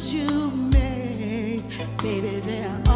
choices you make, baby, there are